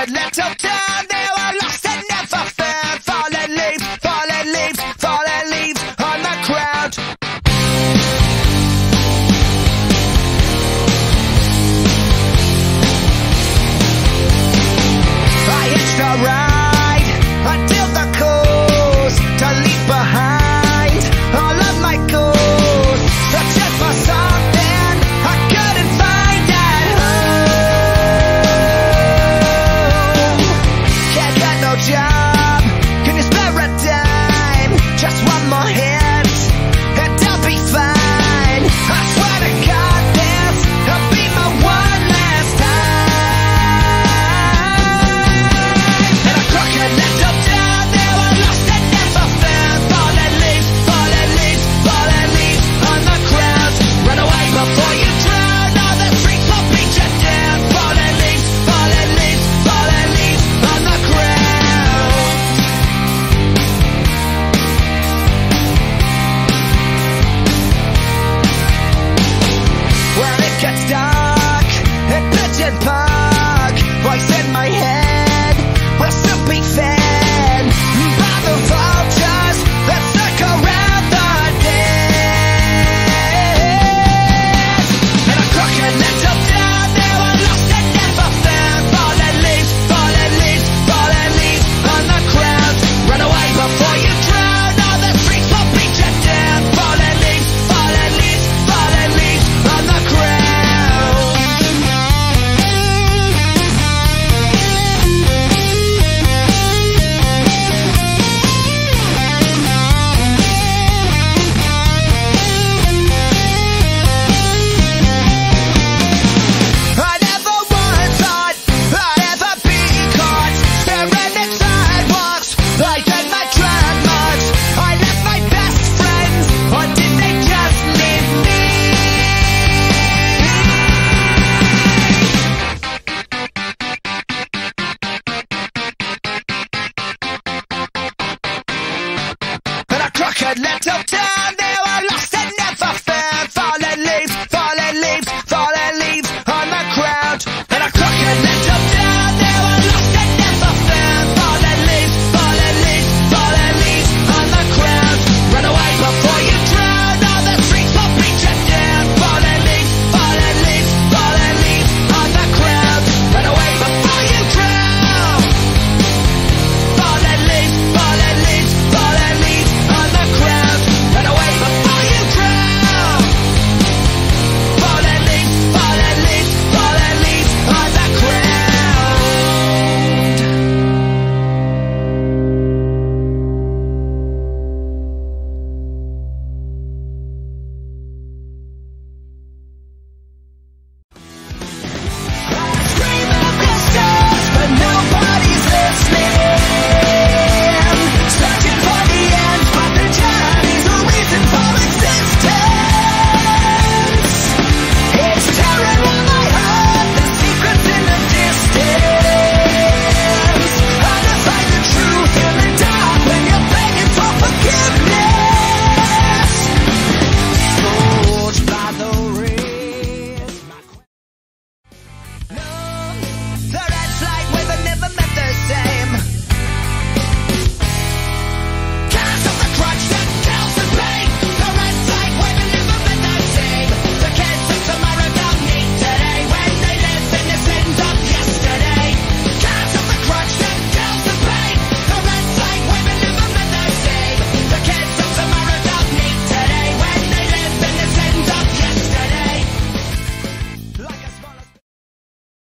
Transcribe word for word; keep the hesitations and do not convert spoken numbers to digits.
a little time, they were lost and never found. Fallen leaves, fallen leaves, fallen leaves on the ground. I hitched the ride until the cause to leave behind all of my goals. Searching for something I couldn't find at home. Can't get no job, can you spare a dime? Just one more hit and I'll be fine. I swear to God this will be my one last time. And I crook a little down, they were lost and never found. Fallen leaves, fallen leaves, fallen leaves on the ground. Run away before you drown, all the streets will beat you down. Fallen leaves, fallen leaves, fallen leaves on the ground. When it gets dark at Pigeon Park, voice in my head will soon be fed by the vultures that circle round the dead. And I crook a little down, they were lost and never found. Fallen leaves, fallen leaves, fallen leaves on the ground. Run away before you drown, all the streets will beat you down. Fallen leaves, fallen leaves, fallen leaves on the ground. I never once thought I'd ever be caught staring at sidewalks like in my dreadlocks. I left my best friends, or did they just leave me? And I crook a little down, they